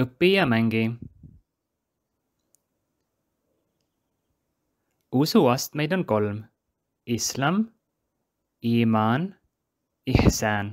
Uppia Mangi. Usuastmeid on kolm. Islam, Iman, Ihsan.